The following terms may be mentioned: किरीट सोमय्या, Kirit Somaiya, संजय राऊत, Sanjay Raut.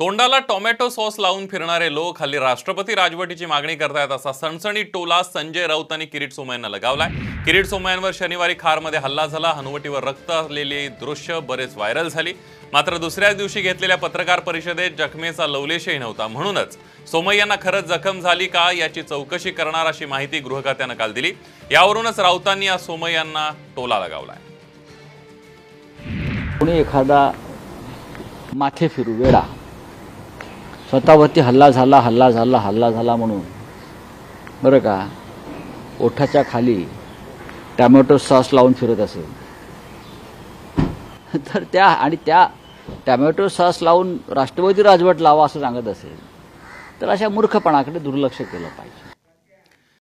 तोंडाला tomato sauce लावून फिरणारे लोक हल्ली राष्ट्रपती राजवटीची मागणी करतायत असा सणसणीत टोला संजय राऊत आणि किरीट सोमय्यांना लगावलाय। किरीट सोमय्यांवर शनिवारी खारमध्ये हल्ला झाला। हनुवटीवर रक्त असलेले दृश्य बरेच व्हायरल झाली। मात्र दुसऱ्याच दिवशी घेतलेल्या पत्रकार परिषदेत जखमेचा लवलेशही नव्हता। म्हणूनच सोमय्यांना खरंच जखम झाली का याची चौकशी करणार अशी माहिती गृहखात्याने काल दिली। यावरूनच राऊतांनी या सोमय्यांना टोला लगावलाय। कोणी एखादा माथे फिरू वेडा स्वतःवरती हल्ला झाला हल्ला झाला हल्ला झाला म्हणून बरं का ओठाच्या खाली टोमॅटो सॉस लावून फिरत असेल तर त्या टोमॅटो सॉस लावून राष्ट्रपती राजवट लावा असं सांगत असेल तर अशा मूर्खपणाकडे दुर्लक्ष केलं पाहिजे।